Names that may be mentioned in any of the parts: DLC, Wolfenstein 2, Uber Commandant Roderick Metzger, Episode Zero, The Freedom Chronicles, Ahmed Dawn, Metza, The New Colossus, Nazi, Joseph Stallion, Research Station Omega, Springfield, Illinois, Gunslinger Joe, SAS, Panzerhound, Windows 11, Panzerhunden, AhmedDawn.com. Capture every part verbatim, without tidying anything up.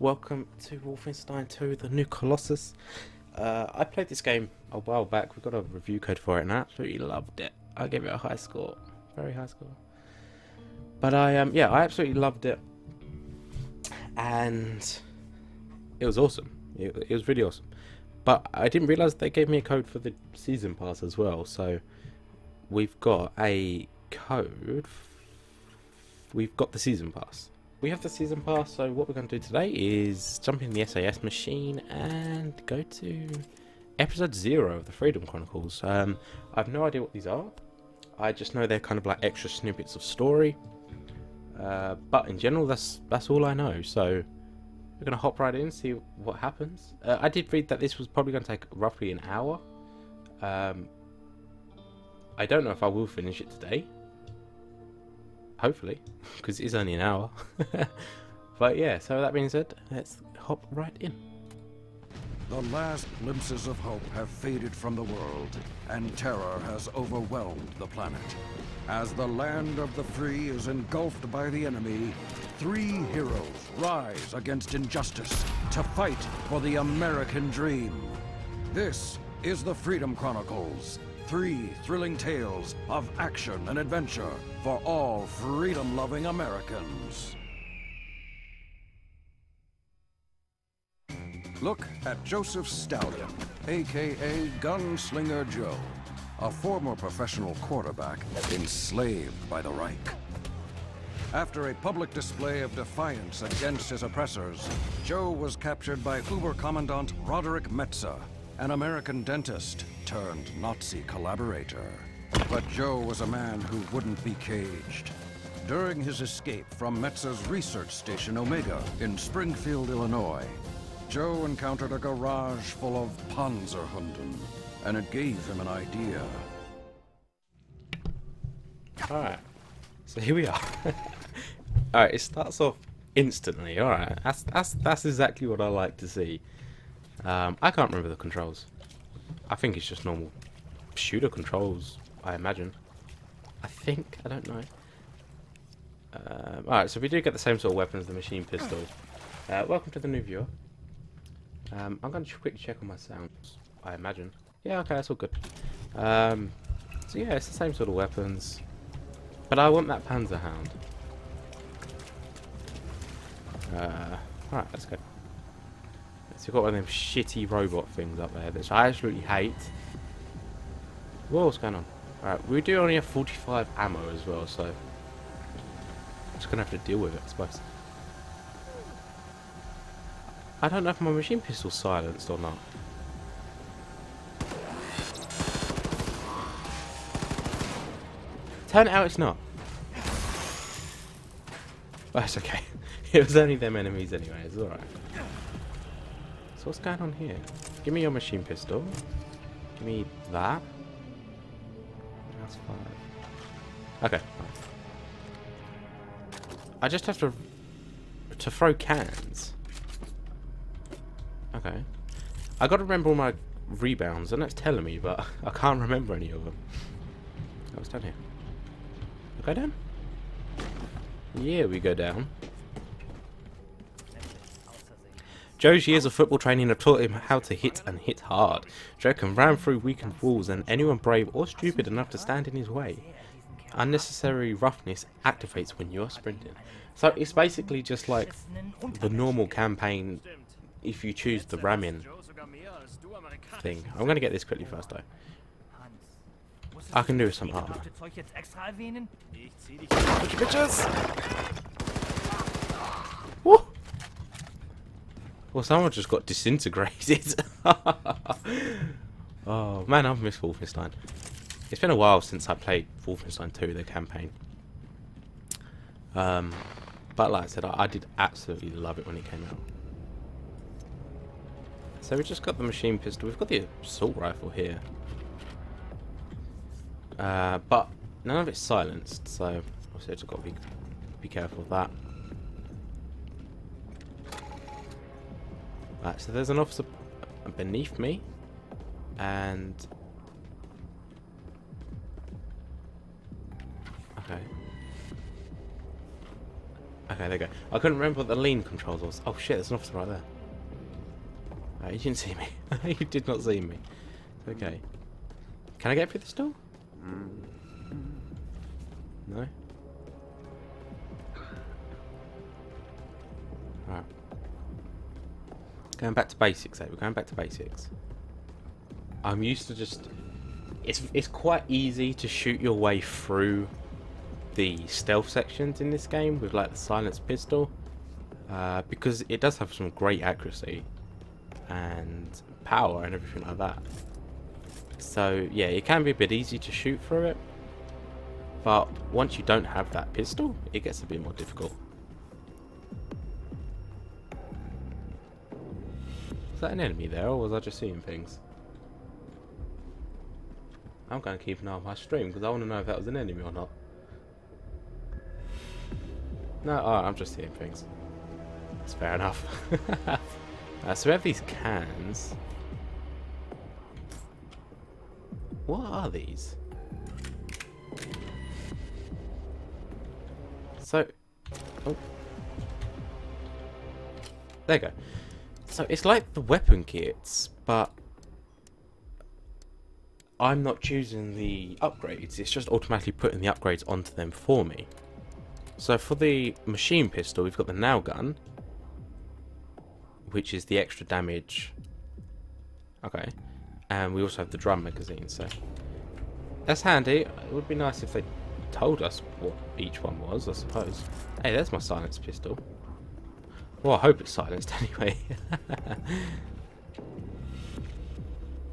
Welcome to Wolfenstein two, The New Colossus. Uh, I played this game a while back. We got a review code for it and I absolutely loved it. I gave it a high score. Very high score. But I, um, yeah, I absolutely loved it. And it was awesome. It, it was really awesome. But I didn't realise they gave me a code for the season pass as well. So we've got a code. We've got the season pass. We have the season pass, so what we're going to do today is jump in the S A S machine and go to episode zero of the Freedom Chronicles. Um, I have no idea what these are. I just know they're kind of like extra snippets of story. Uh, but in general, that's that's all I know. So we're going to hop right in, see what happens. Uh, I did read that this was probably going to take roughly an hour. Um, I don't know if I will finish it today. Hopefully, because it's only an hour. But yeah, so that being said, let's hop right in. The last glimpses of hope have faded from the world, and terror has overwhelmed the planet. As the land of the free is engulfed by the enemy, three heroes rise against injustice to fight for the American dream. This is the Freedom Chronicles. Three thrilling tales of action and adventure for all freedom-loving Americans. Look at Joseph Stallion, a k a. Gunslinger Joe, a former professional quarterback enslaved by the Reich. After a public display of defiance against his oppressors, Joe was captured by Uber Commandant Roderick Metzger, an American dentist turned Nazi collaborator. But Joe was a man who wouldn't be caged. During his escape from Metza's research station Omega in Springfield, Illinois, Joe encountered a garage full of Panzerhunden, and it gave him an idea. All right, so here we are. All right, it starts off instantly. All right, that's that's that's exactly what I like to see. Um, I can't remember the controls. I think it's just normal shooter controls, I imagine. I think, I don't know. Um, Alright, so we do get the same sort of weapons, the machine pistol. Uh, welcome to the new viewer. Um, I'm going to quick check on my sounds, I imagine. Yeah, okay, that's all good. Um, so yeah, it's the same sort of weapons. But I want that Panzerhound. Uh, Alright, let's go. So you've got one of them shitty robot things up there, which I absolutely hate. What's going on? Alright, we do only have forty-five ammo as well, so I'm just going to have to deal with it, I suppose. I don't know if my machine pistol's silenced or not. Turn out it's not. That's okay. It was only them enemies anyway, it's alright. So what's going on here? Give me your machine pistol. Give me that. That's five. Okay. I just have to to throw cans. Okay. I got to remember all my rebounds, and that's telling me, but I can't remember any of them. I was down here. Go down. Yeah, we go down. Joe's years of football training have taught him how to hit and hit hard. Joe can ram through weakened walls and anyone brave or stupid enough to stand in his way. Unnecessary roughness activates when you are sprinting. So it's basically just like the normal campaign if you choose the ramming thing. I'm going to get this quickly first though. I can do with some armor. Bitches! Woo! Well, someone just got disintegrated. Oh, man, I've missed Wolfenstein. It's been a while since I played Wolfenstein two, the campaign. Um, but like I said, I, I did absolutely love it when it came out. So we just got the machine pistol. We've got the assault rifle here. Uh, but none of it's silenced, so obviously I've just got to be, be careful of that. Right, so there's an officer beneath me, and okay, Okay, there we go. I couldn't remember what the lean controls was. Oh shit, there's an officer right there. Oh, you didn't see me. You did not see me. Okay. Can I get through this door? No? Right. Going back to basics, eh? We're going back to basics. I'm used to just... It's, it's quite easy to shoot your way through the stealth sections in this game with like the silenced pistol. Uh, because it does have some great accuracy and power and everything like that. So yeah, it can be a bit easy to shoot through it. But once you don't have that pistol, it gets a bit more difficult. Is that an enemy there, or was I just seeing things? I'm going to keep an eye on my stream, because I want to know if that was an enemy or not. No, oh, I'm just seeing things. That's fair enough. uh, so we have these cans. What are these? So, oh. There you go. So it's like the weapon kits, but I'm not choosing the upgrades. It's just automatically putting the upgrades onto them for me. So for the machine pistol, we've got the nail gun, which is the extra damage. Okay. And we also have the drum magazine, so that's handy. It would be nice if they told us what each one was, I suppose. Hey, there's my silenced pistol. Well, I hope it's silenced anyway.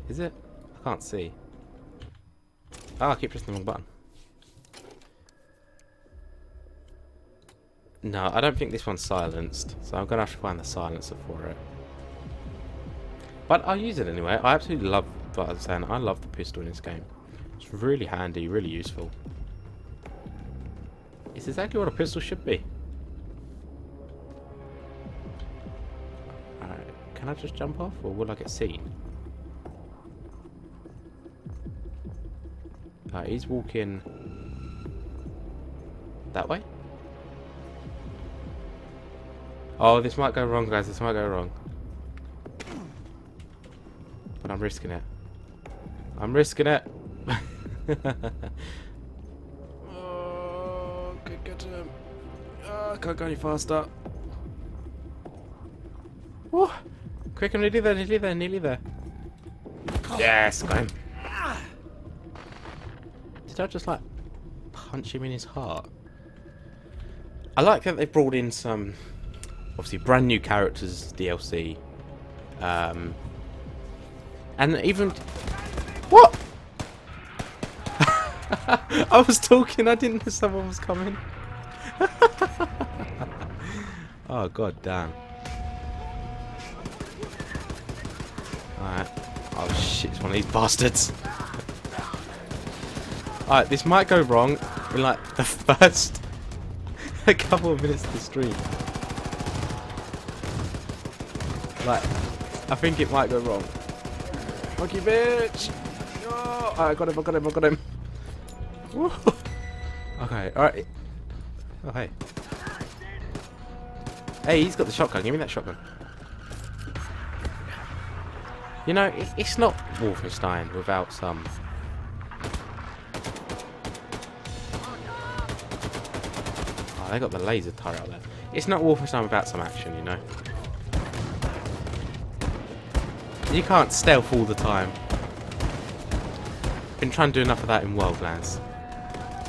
Is it? I can't see. Ah, oh, I keep pressing the wrong button. No, I don't think this one's silenced, so I'm going to have to find the silencer for it. But I'll use it anyway. I absolutely love, like I was saying, I love the pistol in this game. It's really handy, really useful. It's exactly what a pistol should be. Alright, can I just jump off, or will I get seen? Uh, he's walking that way. Oh, this might go wrong, guys. This might go wrong. But I'm risking it. I'm risking it. Oh, good, good to him. Oh, can't go any faster. Whoa. Quick, I'm nearly there, nearly there, nearly there. Yes, got him. Did I just like punch him in his heart? I like that they brought in some... Obviously, brand new characters, D L C, um, and even what? I was talking. I didn't know someone was coming. Oh god damn! All right. Oh shit! It's one of these bastards. All right, this might go wrong in like the first a couple of minutes of the stream. Like, I think it might go wrong. Monkey bitch! Oh, I got him, I got him, I got him. Woo. Okay, alright. Oh, hey. Hey, he's got the shotgun. Give me that shotgun. You know, it, it's not Wolfenstein without some... Oh, they got the laser turret out there. It's not Wolfenstein without some action, you know. You can't stealth all the time. Been trying to do enough of that in Wildlands.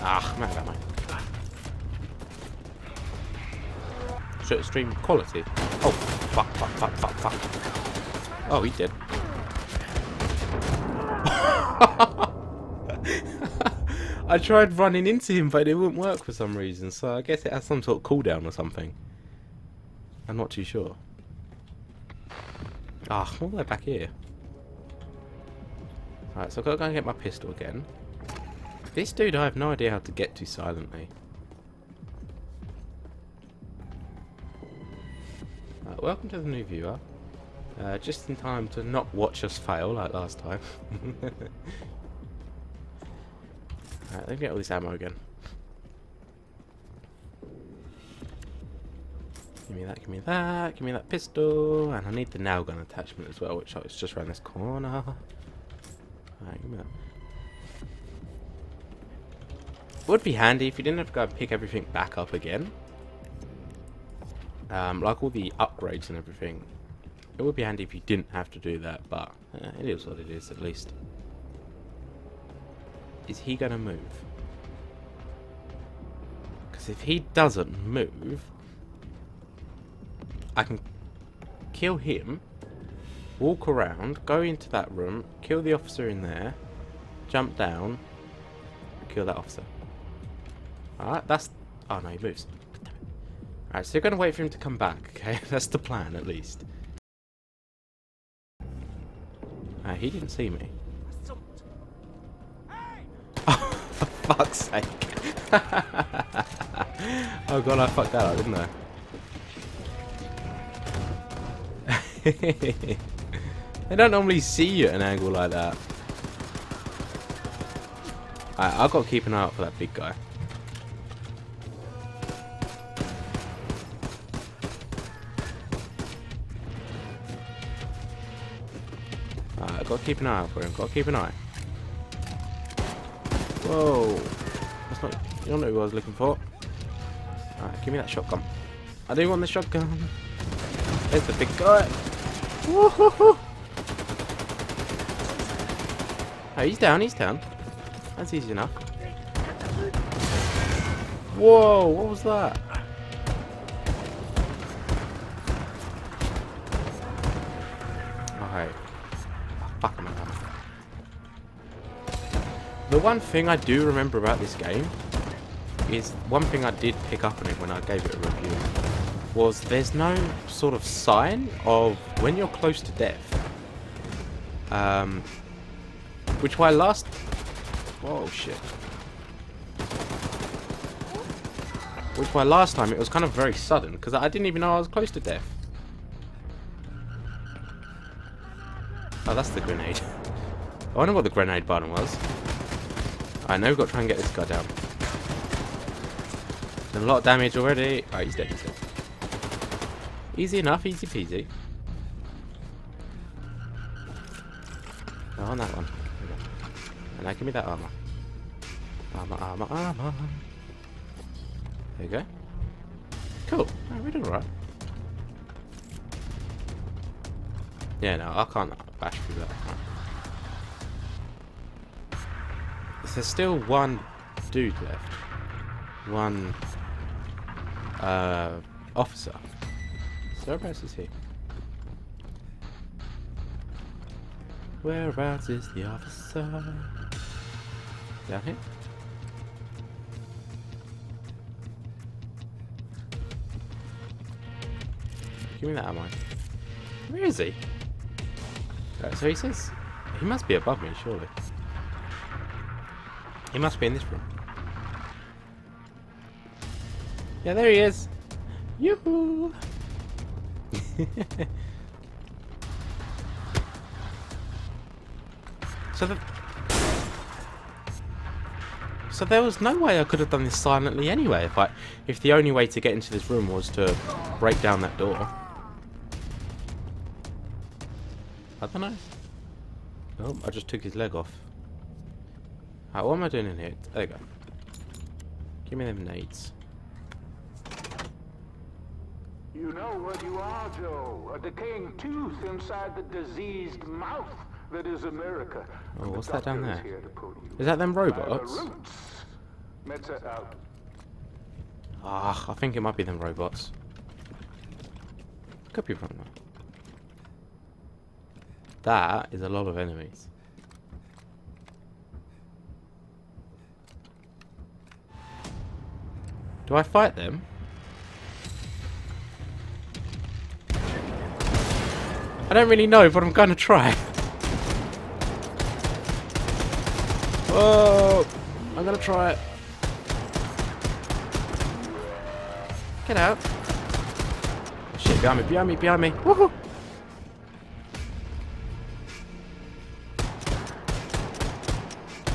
Ah, I'm out of ammo. Short stream quality. Oh, fuck, fuck, fuck, fuck, fuck. Oh, he did. I tried running into him, but it wouldn't work for some reason. So I guess it has some sort of cooldown or something. I'm not too sure. Ah, oh, all the way back here. Alright, so I've got to go and get my pistol again. This dude, I have no idea how to get to silently. Right, welcome to the new viewer. Uh, just in time to not watch us fail like last time. Alright, let me get all this ammo again. Give me that, give me that, give me that pistol. And I need the nail gun attachment as well, which is just around this corner. Alright, give me that. Would be handy if you didn't have to go and pick everything back up again. Um, like all the upgrades and everything. It would be handy if you didn't have to do that, but uh, it is what it is at least. Is he going to move? Because if he doesn't move, I can kill him, walk around, go into that room, kill the officer in there, jump down, kill that officer. Alright, that's... oh no, he moves. Alright, so you're going to wait for him to come back, okay? That's the plan at least. Uh, he didn't see me. Hey! Oh, for fuck's sake. Oh god, I fucked that up, didn't I? They don't normally see you at an angle like that. Alright, I've got to keep an eye out for that big guy. Gotta keep an eye out for him. Gotta keep an eye. Whoa! That's not. You don't know who I was looking for. Alright, give me that shotgun. I do want the shotgun. There's the big guy. Woohoo! Oh, he's down. He's down. That's easy enough. Whoa! What was that? Alright. The one thing I do remember about this game is one thing I did pick up on it when I gave it a review was there's no sort of sign of when you're close to death, um, which why last oh shit which why last time it was kind of very sudden because I didn't even know I was close to death. Oh, that's the grenade. I wonder what the grenade button was. Alright, now we've got to try and get this guy down. Done a lot of damage already. Alright, he's dead, he's dead. Easy enough, easy peasy. No, on that one. And now give me that armor. Armor, armor, armor. There you go. Cool. Alright, we're doing alright. Yeah, no, I can't bash through that. Right. There's still one dude left. One uh, officer. So where else is he? Whereabouts is the officer? Down here? Give me that ammo. Where is he? Right, so he says he must be above me, surely. He must be in this room. Yeah, there he is. Yoo-hoo! so the so there was no way I could have done this silently anyway. If I, if the only way to get into this room was to break down that door. I don't know. Oh, I just took his leg off. Alright, what am I doing in here? There you go. Give me them nades. You know what you are, Joe. A decaying tooth inside the diseased mouth that is America. Oh, what's that down there? Is that them robots? Ah, I think it might be them robots. Could be wrong though. That is a lot of enemies. Do I fight them? I don't really know, but I'm going to try. Whoa! I'm going to try it. Get out. Shit, behind me, behind me, behind me. Woohoo!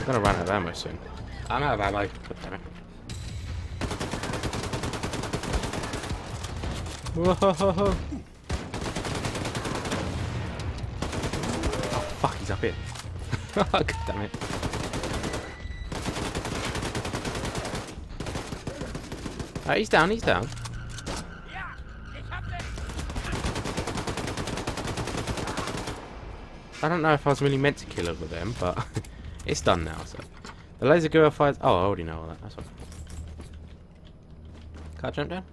I'm gonna run out of ammo soon. I'm out of ammo. God damn it. Whoa. Oh fuck, he's up here. God damn it. Oh, he's down, he's down. I don't know if I was really meant to kill over them, but it's done now, so. The laser girl fires. Oh, I already know all that. That's all. Can I jump down?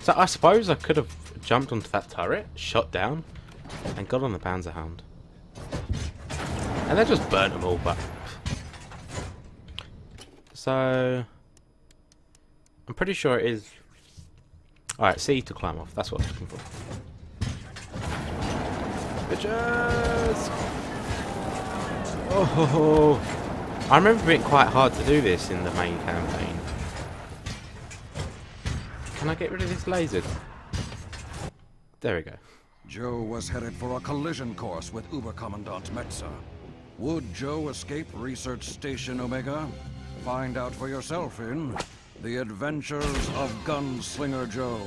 So I suppose I could have jumped onto that turret, shot down, and got on the Panzerhound. And they just burnt them all, but. So. I'm pretty sure it is. Alright, C to climb off. That's what I was looking for. Bitches! Oh, I remember it being quite hard to do this in the main campaign. Can I get rid of this laser? There we go. Joe was headed for a collision course with Uber Commandant Metza. Would Joe escape Research Station Omega? Find out for yourself in The Adventures of Gunslinger Joe.